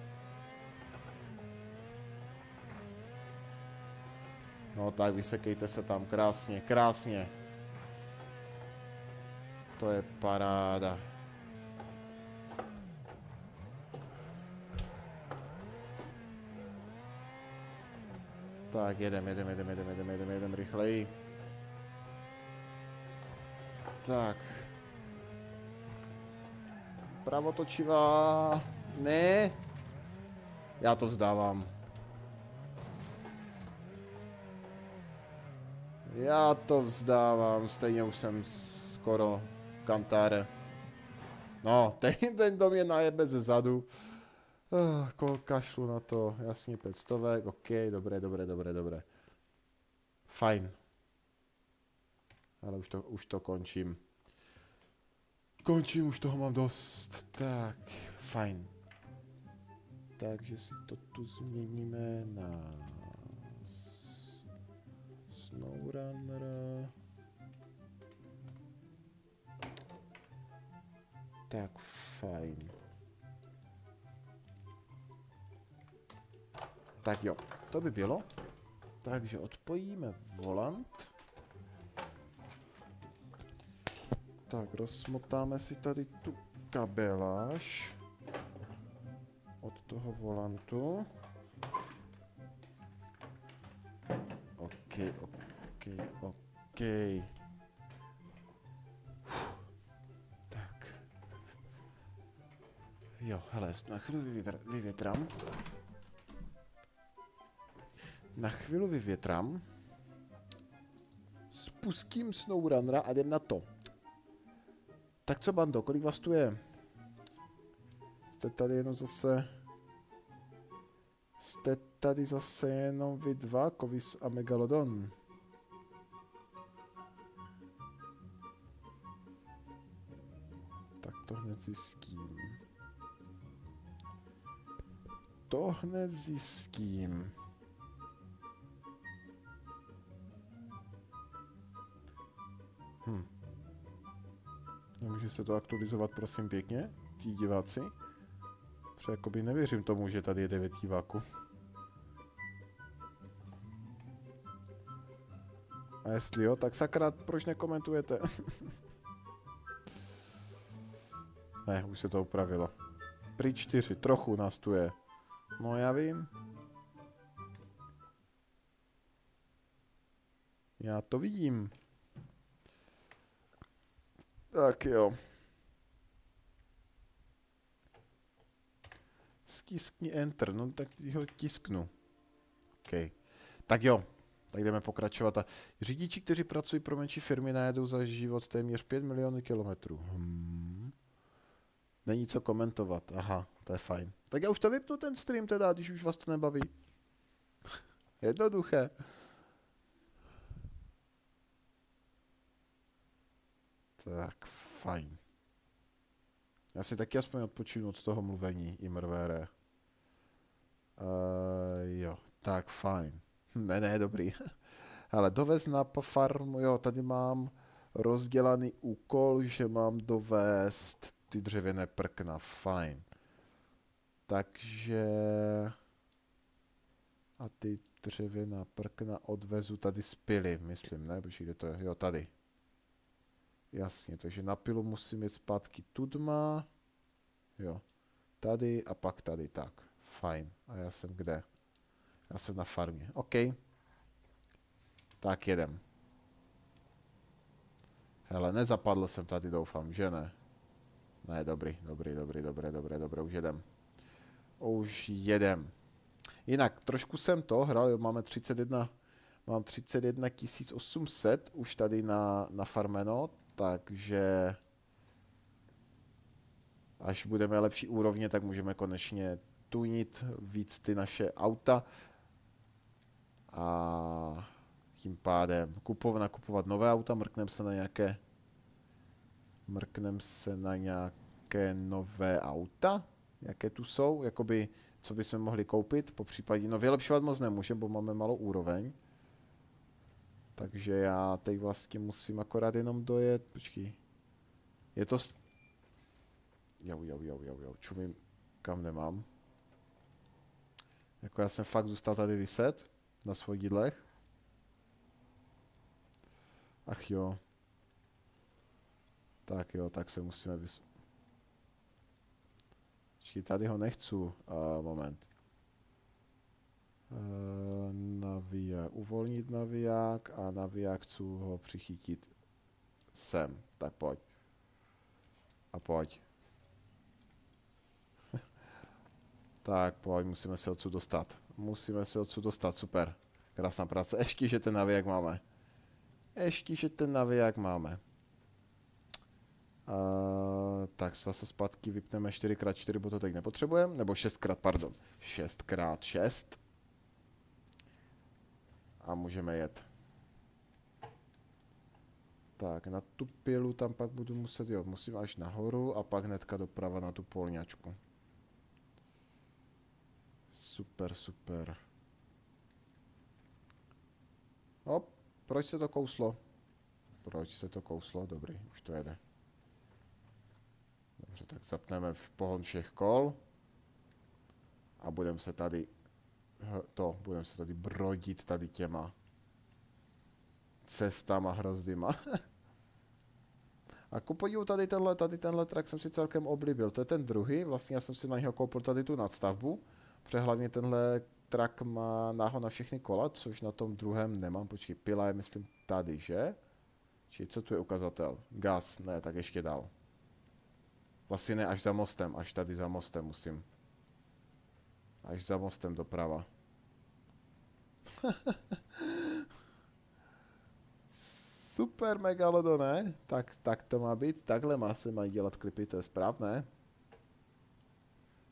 No tak, vysekejte se tam, krásně, krásně. To je paráda. Tak, jedem rychleji. Tak. Pravotočivá... Ne. Já to vzdávám. Já to vzdávám, stejně už jsem skoro kantár. No, ten dom je najebe ze zadu. Kašlu na to, jasně, 500, ok, dobré. Fajn. Ale už to končím. Už toho mám dost. Tak, fajn. Takže si to tu změníme na... Snowrunner. Tak, fajn. Tak jo, to by bylo. Takže odpojíme volant. Tak, rozmotáme si tady tu kabeláž od toho volantu. OK. Tak. Jo, hele, na chvíli vyvětrám. Spustím Snowrunnera a jdem na to. Tak co, bando, kolik vás tu je? Jste tady jenom zase... vy dva, Kovis a Megalodon. to hned zjistím. To hned zjistím. Nemůže se to aktualizovat, prosím pěkně, tí diváci? Protože jakoby nevěřím tomu, že tady je 9 diváků. A jestli jo, tak sakra, proč nekomentujete? Ne, už se to upravilo. Prý 4, trochu nás tu je. No já vím. Já to vidím. Tak jo. Stiskni Enter, no tak ho tisknu. OK. Tak jo, tak jdeme pokračovat. A řidiči, kteří pracují pro menší firmy, najedou za život téměř 5 milionů kilometrů. Není co komentovat, aha, to je fajn. Tak já už to vypnu ten stream teda, když už vás to nebaví. Jednoduché. Tak fajn. Já si taky aspoň odpočinu od toho mluvení i mrvére. Jo, tak fajn. Ne, dobrý. Ale dovez na farmu, jo, tady mám rozdělaný úkol, že mám dovést ty dřevěné prkna, fajn. Takže... A ty dřevěná prkna odvezu tady z pily, myslím, ne? Protože kde to je? Jo, tady. Jasně, takže na pilu musím jít zpátky tudma. Jo. Tady a pak tady, tak. Fajn. A já jsem kde? Já jsem na farmě. OK. Tak jedem. Hele, nezapadl jsem tady, doufám, že ne? Ne, dobrý, už jedem. Už jedem. Jinak, trošku jsem to hrál, jo, máme 31, mám 31 800 už tady na farmeno, takže až budeme lepší úrovně, tak můžeme konečně tunit víc ty naše auta a tím pádem nakupovat nové auta, mrkneme se na nějaké nové auta, jaké tu jsou, jakoby, co bychom mohli koupit, po případě, no vylepšovat moc nemůžeme, bo máme malou úroveň. Takže já teď vlastně musím akorát jenom dojet, počkej. Je to... čumím, kam nemám. Jako já jsem fakt zůstal tady viset, na svých jídlech. Ach jo. Tak jo, tak se musíme Počkej, tady ho nechci. Moment. Naviják, uvolnit naviják a naviják chci ho přichytit sem. Tak pojď. A pojď. Tak pojď, musíme se odsud dostat. Musíme se odsud dostat, super. Krásná práce, ještě že ten naviják máme. Tak zase zpátky vypneme 4×4, bo to teď nepotřebujeme, nebo 6×, pardon, 6×6. A můžeme jet. Tak, na tu pilu tam pak budu muset, jo, musím až nahoru a pak hnedka doprava na tu polňačku. Super, super. Hop, proč se to kouslo? Dobrý, už to jede. Dobře, tak zapneme v pohon všech kol a budeme se tady brodit tady těma cestama hroznýma. A ku podivu tady tenhle trak jsem si celkem oblíbil, to je ten druhý, vlastně já jsem si na něho koupil tady tu nadstavbu, protože hlavně tenhle trak má náhod na všechny kola, což na tom druhém nemám, počkej, pila je myslím tady, že? Či co tu je ukazatel? Gas, ne, tak ještě dál. Vlastně ne, až za mostem, až tady za mostem musím. Až za mostem doprava. Super megalodo, ne? Tak to má být, takhle mají dělat klipy, to je správné.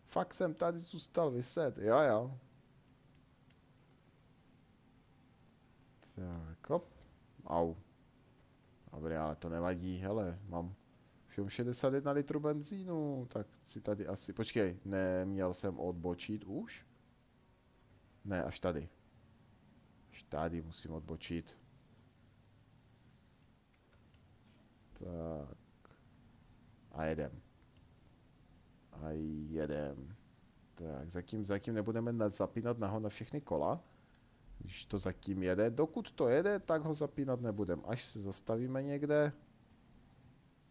Fakt jsem tady zůstal vyset, jo. Tak, hop. Au. Dobrý, ale to nevadí, hele, mám Jo, 61 litrů benzínu, tak si tady asi, počkej, neměl jsem odbočit už? Ne, až tady. Až tady musím odbočit. Tak. A jedem. A jedem. Tak, zatím nebudeme zapínat naho na všechny kola. Když to zatím jede, dokud to jede, tak ho zapínat nebudem. Až se zastavíme někde,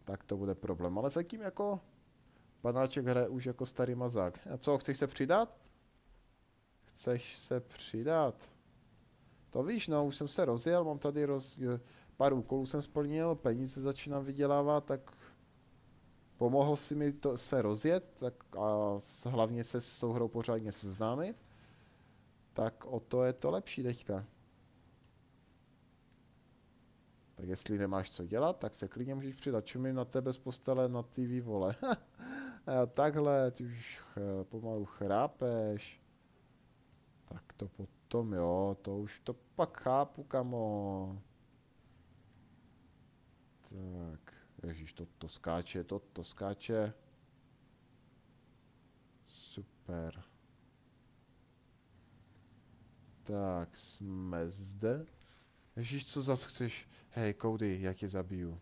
tak to bude problém. Ale zatím jako panáček hraje už jako starý mazák. A co, chceš se přidat? Chceš se přidat? To víš, no, už jsem se rozjel, mám tady pár úkolů jsem splnil, peníze začínám vydělávat, tak pomohl si mi to se rozjet, tak a hlavně se s souhrou pořádně seznámit. Tak o to je to lepší teďka. Tak jestli nemáš co dělat, tak se klidně můžeš přidat. Čumím na tebe z postele na TV, vole. Takhle, ty už pomalu chrápeš. Tak to potom jo, to už to pak chápu, kamo. Tak, ježíš, to skáče, to skáče. Super. Tak, jsme zde. Ježíš, co zase chceš? Hej, Cody, já tě zabiju.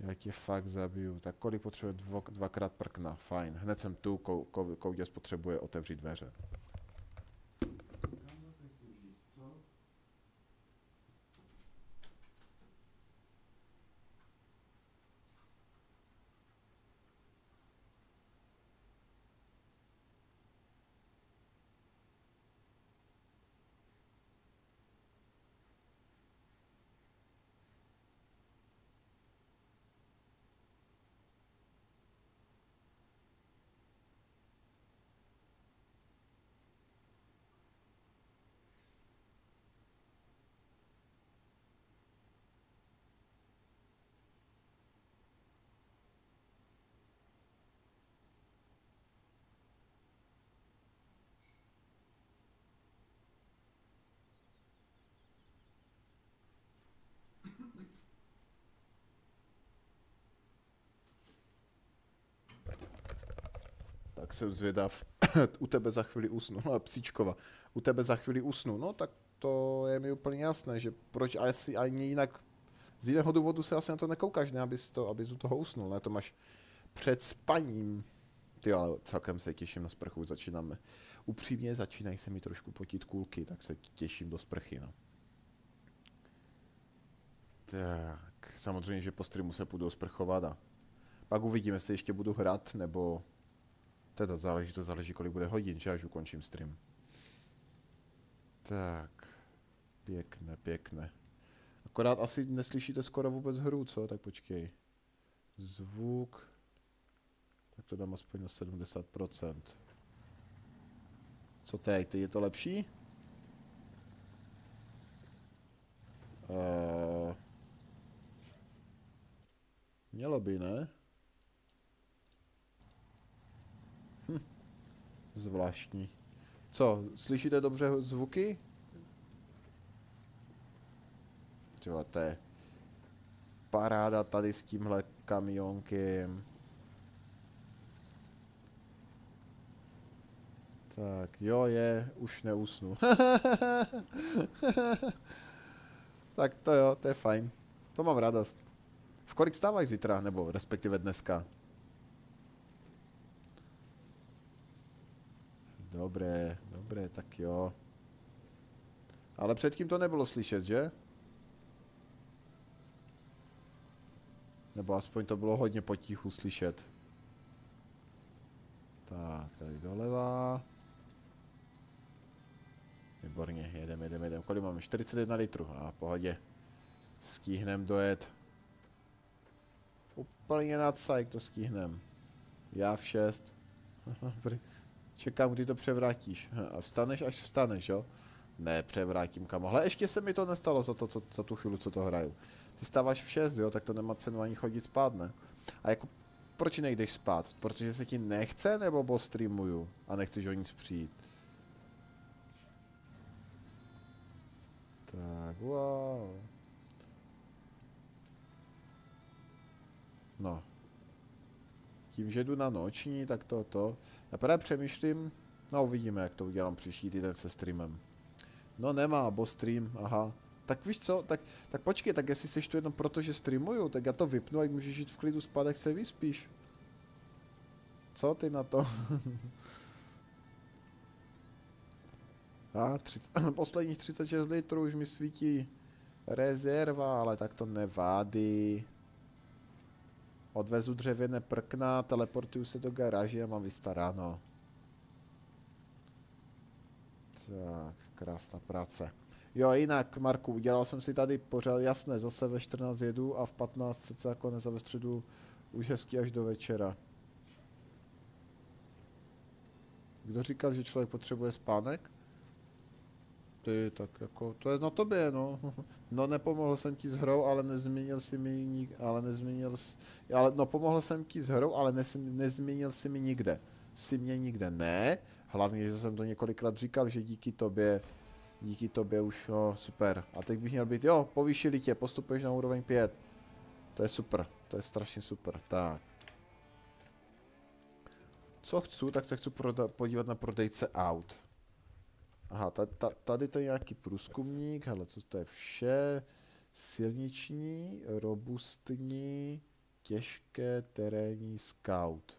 Já tě fakt zabiju. Tak kolik potřebuje? Dvakrát prkna. Fajn. Hned jsem tu, Cody potřebuje otevřít dveře. Kam zase chci žít, co? Tak jsem zvědav, u tebe za chvíli usnu, psíčkova, u tebe za chvíli usnu, no tak to je mi úplně jasné, že proč asi ani jinak, z jiného důvodu se asi na to nekoukáš, ne, abys u toho usnul, ne, to máš před spaním. Ty ale celkem se těším na sprchu, začínáme, upřímně začínají se mi trošku potit kulky, tak se těším do sprchy, no. Tak, samozřejmě, že po streamu se půjdu sprchovat a pak uvidíme, jestli ještě budu hrát, nebo... Teda záleží, kolik bude hodin, že až ukončím stream. Tak, pěkné. Akorát asi neslyšíte skoro vůbec hru, co? Tak počkej. Zvuk. Tak to dám aspoň na 70%. Co teď? Je to lepší? Mělo by, ne? Zvláštní. Co, slyšíte dobře zvuky? Tyhle, to je paráda tady s tímhle kamionkem. Tak jo, je, už neusnu. Tak to jo, to je fajn. To mám radost. V kolik stáváš zítra, nebo respektive dneska? Dobré, tak jo. Ale předtím to nebylo slyšet, že? Nebo aspoň to bylo hodně potichu slyšet. Tak, tady doleva. Výborně, jedem. Kolik máme? 41 litrů. A pohodě. Stíhnem dojet. Úplně na cajk to stíhnem. Já v 6. Čekám, kdy to převrátíš. A vstaneš, až vstaneš, jo? Ne, převrátím, kamo. Ale ještě se mi to nestalo za tu chvíli, co to hraju. Ty stáváš v 6, jo? Tak to nemá cenu ani chodit spát, ne? A jako, proč nejdeš spát? Protože se ti nechce, nebo postreamuju? A nechceš o nic přijít. Tak, wow. No, tím, že jdu na noční, tak to. Napadá přemýšlím, no uvidíme, jak to udělám příští týden se streamem. No nemá, bo stream, aha. Tak víš co, tak počkej, tak jestli seš tu jenom proto, že streamuju, tak já to vypnu, ať můžeš jít v klidu spát, jak se vyspíš. Co ty na to? A posledních 36 litrů už mi svítí rezerva, ale tak to nevadí. Odvezu dřevěné prkna, teleportuju se do garáže a mám vystaráno. Tak, krásná práce. Jo, jinak, Marku, udělal jsem si tady pořád, jasné, zase ve 14 jedu a v 15 se konec a ve středu už hezky až do večera. Kdo říkal, že člověk potřebuje spánek? Ty, tak jako, to je na tobě, no. No, nepomohl jsem ti s hrou, ale nezmínil si mi nikde, no, pomohl jsem ti s hrou, ale nezmínil si mi nikde. Si mě nikde ne, hlavně, že jsem to několikrát říkal, že díky tobě už, no, super. A teď bych měl být, jo, povýšili tě, postupuješ na úroveň 5. To je super, to je strašně super, tak. Co chci, tak se chci podívat na prodejce aut. Aha, tady to je nějaký průzkumník, hele, co to je vše. Silniční, robustní, těžké, terénní, scout.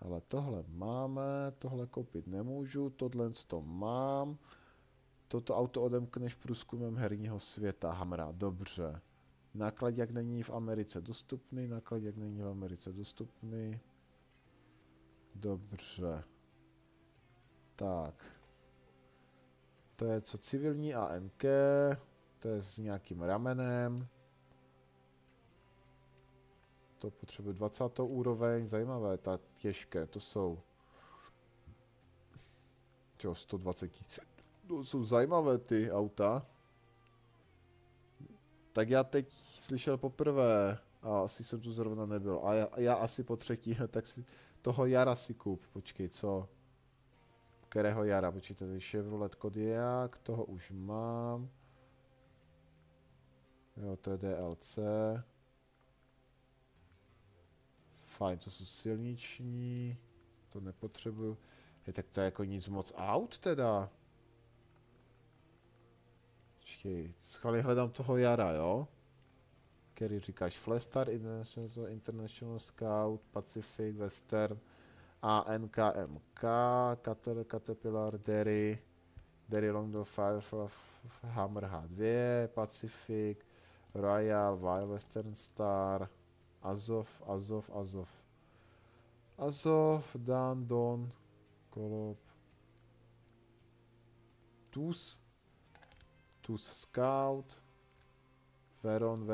Hele, tohle máme, tohle koupit nemůžu, tohle to mám. Toto auto odemkneš průzkumem herního světa, hamra, dobře. Nákladňák není v Americe dostupný, nákladňák není v Americe dostupný. Dobře. Tak. To je co civilní AMK, to je s nějakým ramenem. To potřebuje 20. úroveň, zajímavé, ta těžké, to jsou... Čo, 120. To jsou zajímavé ty auta. Tak já teď slyšel poprvé, a asi jsem tu zrovna nebyl, a já asi po třetí, tak si toho Jara si kup, počkej, co? Kterého Jara, počkej, tady Chevrolet Kodiaq, toho už mám. Jo, to je DLC. Fajn, to jsou silniční, to nepotřebuju. Je, tak to je jako nic moc aut teda. Počkej, schválně hledám toho Jara, jo? Který říkáš Flestar, International Scout, Pacific, Western, ANKMK, Caterpillar, Derry Longdon, Firefly, Hammer H2, Pacific, Royal, Wild Western Star, Azov, Dan, Don, Kolop, Tus Scout, Veron,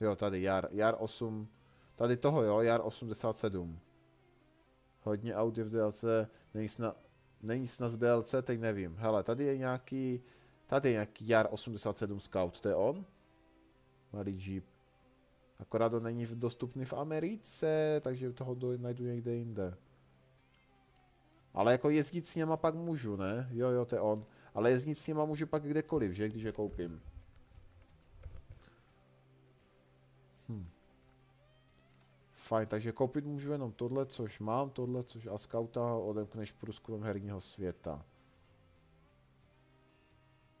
jo, tady Jar 8, tady toho, jo, Jar 87. Hodně aut je v DLC, není snad v DLC, teď nevím. Hele, tady je nějaký Jar 87 Scout, to je on? Malý Jeep. Akorát to není dostupný v Americe, takže toho najdu někde jinde. Ale jako jezdit s něma pak můžu, ne? Jo, to je on. Ale jezdit s něma můžu pak kdekoliv, že? Když je koupím. Fajn, takže koupit můžu jenom tohle, což mám, a skauta odemkneš průzkumem herního světa.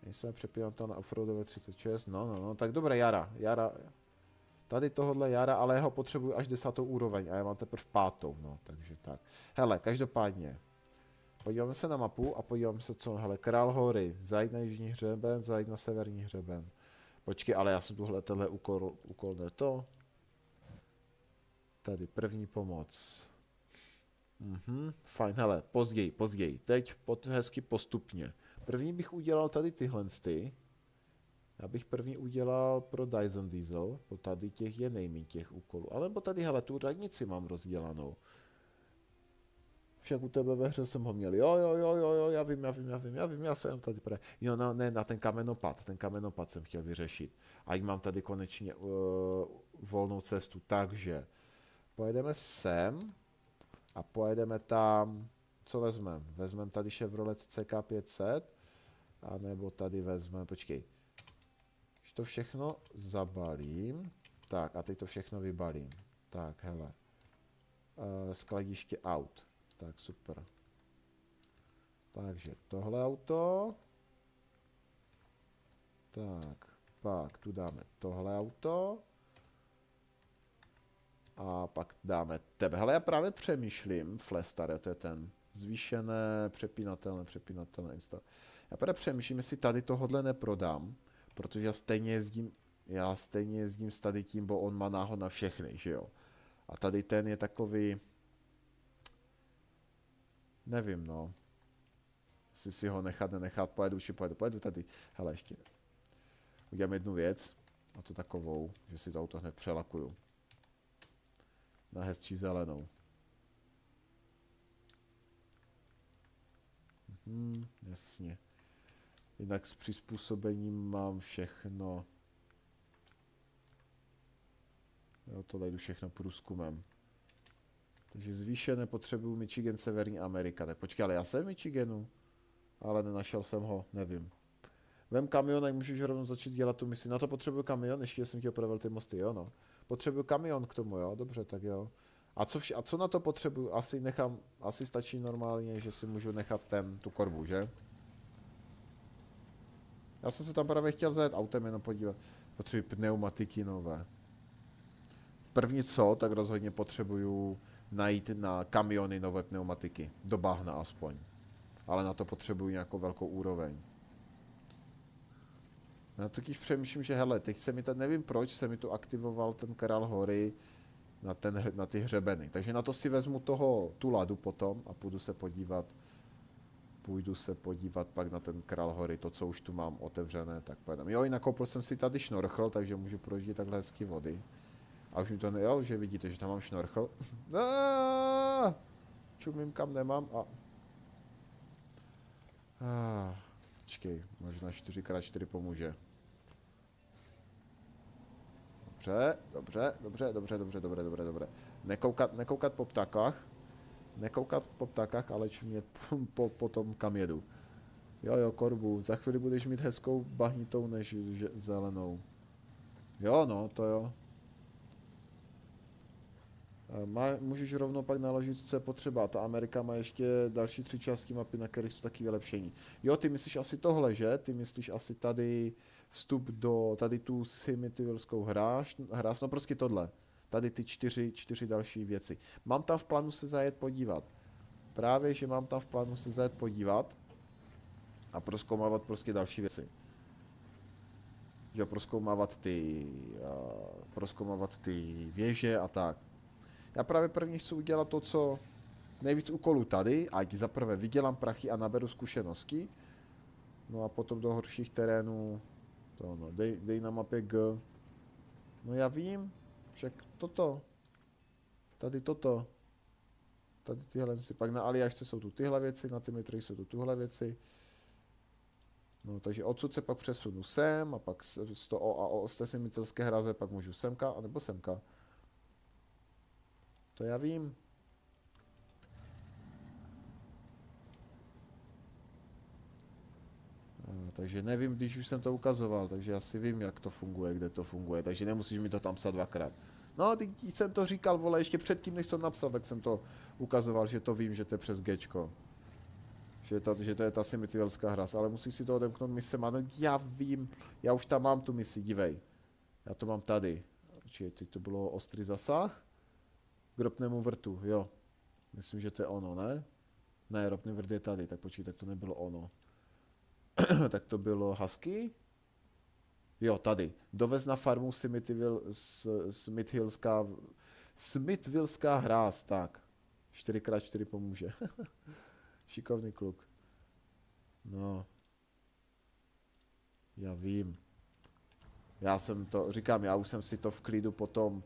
Nejsem přepínám to na offroadové 36, no, tak dobré, Jara. Tady tohle Jara, ale jeho potřebuji až 10. úroveň a já mám teprve 5, no, takže tak. Hele, každopádně, podíváme se na mapu a podíváme se co, hele, Král hory, zajít na jižní hřeben, zajít na severní hřeben. Počkej, ale já jsem tenhle úkol ne to. Tady první pomoc. Fajn, hele, později, teď hezky postupně. První bych udělal tady tyhle sty. Já bych první udělal pro Dyson Diesel, bo tady těch je nejméně těch úkolů. Alebo tady, hele, tu radnici mám rozdělanou. Však u tebe ve hře jsem ho měl, jo, já vím, já jsem tady pre... Jo, no, ne, na ten kamenopad jsem chtěl vyřešit. A mám tady konečně volnou cestu, takže... Pojedeme sem a pojedeme tam, co vezmeme? Vezmeme tady Chevrolet CK500, anebo tady vezmeme, počkej, když to všechno zabalím, tak a teď to všechno vybalím, tak hele, skladiště aut. Tak super. Takže tohle auto. Tak, pak tu dáme tohle auto. A pak dáme tebe. Hele, já právě přemýšlím, Flestare, to je ten zvýšené, přepínatelné insta. Já právě přemýšlím, jestli tady tohle neprodám, protože já stejně jezdím s tady tím, bo on má náhod na všechny, že jo. A tady ten je takový, nevím no, jestli si ho nechat, nenechat, pojedu tady, hele ještě, udělám jednu věc, a to takovou, že si to auto hned přelakuju. Na hezčí zelenou. Mhm, jasně. Jinak s přizpůsobením mám všechno. Jo, to jdu všechno průzkumem. Takže zvýšené potřebuju Michigan, Severní Amerika. Tak počkej, ale já jsem v Michiganu. Ale nenašel jsem ho, nevím. Vem kamion, tak můžu už rovnou začít dělat tu misi. Na to potřebuju kamion, ještě jsem chtěl opravil ty mosty, jo no. Potřebuju kamion k tomu, jo, dobře, tak jo. A co na to potřebuju? Asi stačí normálně, že si můžu nechat tu korbu, že? Já jsem se tam právě chtěl zajet autem jenom podívat. Potřebuji pneumatiky nové. První co, tak rozhodně potřebuju najít na kamiony nové pneumatiky. Do bahna aspoň. Ale na to potřebuju nějakou velkou úroveň. Já totiž přemýšlím, že hele, teď se mi tady, nevím proč, se mi tu aktivoval ten král hory na ty hřebeny. Takže na to si vezmu tu ladu potom a půjdu se podívat pak na ten král hory, to, co už tu mám otevřené, tak pojedeme. Jo, i nakoupil jsem si tady šnorchl, takže můžu projíždět takhle hezky vody. A už mi to nejel, že vidíte, že tam mám šnorchl. Čumím, kam nemám a... Počkej, možná 4x4 pomůže. Dobře. Nekoukat po ptákách. Ale čumět po tom, kam jedu. Jo, korbu. Za chvíli budeš mít hezkou bahnitou než zelenou. Jo, no, to jo. Můžeš rovnou pak naložit, co je potřeba. Ta Amerika má ještě další 3 části mapy, na kterých jsou taky vylepšení. Jo, ty myslíš asi tohle, že? Ty myslíš asi tady vstup do, tady tu simitivilskou hráč, no prostě tohle. Tady ty 4 další věci. Mám tam v plánu se zajet podívat. Právě, že mám tam v plánu se zajet podívat a prozkoumávat prostě další věci. Jo, prozkoumávat ty věže a tak. Já právě první chci udělat to, co nejvíc úkolů tady, ať zaprvé vydělám prachy a naberu zkušenosti. No a potom do horších terénů, to no, dej na mapě G. No já vím, však toto. Tady tyhle věci, pak na Aliašce jsou tu tyhle věci, na Timitry jsou tu tuhle věci. No takže odsud se pak přesunu sem a pak z toho Simitelské hraze pak můžu semka, anebo semka. To já vím. Takže nevím, když už jsem to ukazoval, takže asi vím, jak to funguje, kde to funguje, takže nemusíš mi to tam psat dvakrát. No, teď jsem to říkal, vole, ještě předtím, než jsem napsal, tak jsem to ukazoval, že to vím, že to je přes Gčko. Že to je ta simitivilská hra, ale musíš si to odemknout misema, no já vím, já už tam mám tu misi, dívej. Já to mám tady. Určitě, teď to bylo ostrý zasah. K ropnému vrtu, jo. Myslím, že to je ono, ne? Ne, ropný vrt je tady, tak počkej, tak to nebylo ono. Tak to bylo Husky? Jo, tady. Dovez na farmu Smithvilská hráz, tak. 4x4 pomůže. Šikovný kluk. No. Já vím. Já jsem to, říkám, já už jsem si to v klidu potom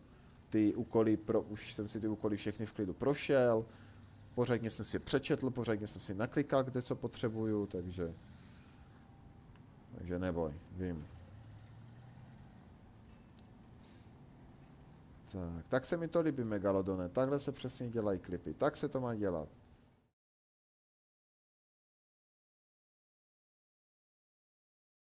už jsem si ty úkoly všechny v klidu prošel, pořádně jsem si je přečetl, pořádně jsem si naklikal, kde co potřebuju, takže neboj, vím. Tak se mi to líbí, Megalodone, takhle se přesně dělají klipy, tak se to má dělat.